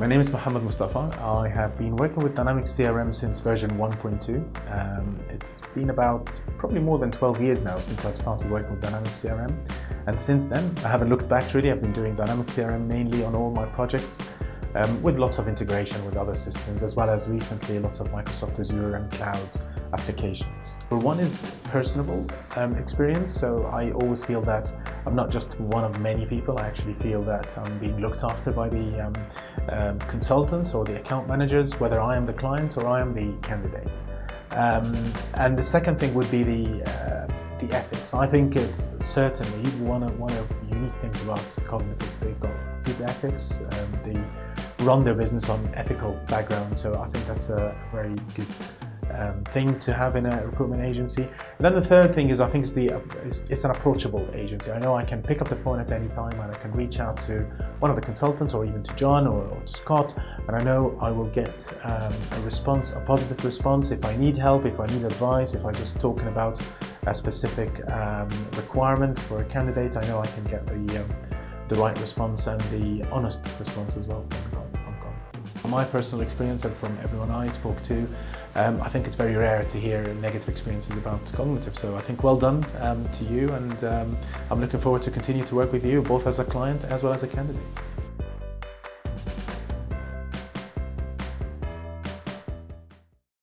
My name is Mohamed Mustafa. I have been working with Dynamics CRM since version 1.2. It's been about probably more than 12 years now since I've started working with Dynamics CRM. And since then, I haven't looked back really. I've been doing Dynamics CRM mainly on all my projects with lots of integration with other systems, as well as recently lots of Microsoft Azure and cloud applications. Well, one is personable experience, so I always feel that I'm not just one of many people. I actually feel that I'm being looked after by the consultants or the account managers, whether I am the client or I am the candidate. And the second thing would be the ethics. I think it's certainly one of the unique things about Cognitives. They've got good ethics, they run their business on ethical background, so I think that's a very good thing to have in a recruitment agency. And then the third thing is, I think it's an approachable agency. I know I can pick up the phone at any time and I can reach out to one of the consultants or even to John or to Scott, and I know I will get a response, a positive response, if I need help, if I need advice, if I'm just talking about a specific requirement for a candidate. I know I can get the right response and the honest response as well from my personal experience and from everyone I spoke to. I think it's very rare to hear negative experiences about Cognitive, so I think well done to you, and I'm looking forward to continue to work with you both as a client as well as a candidate.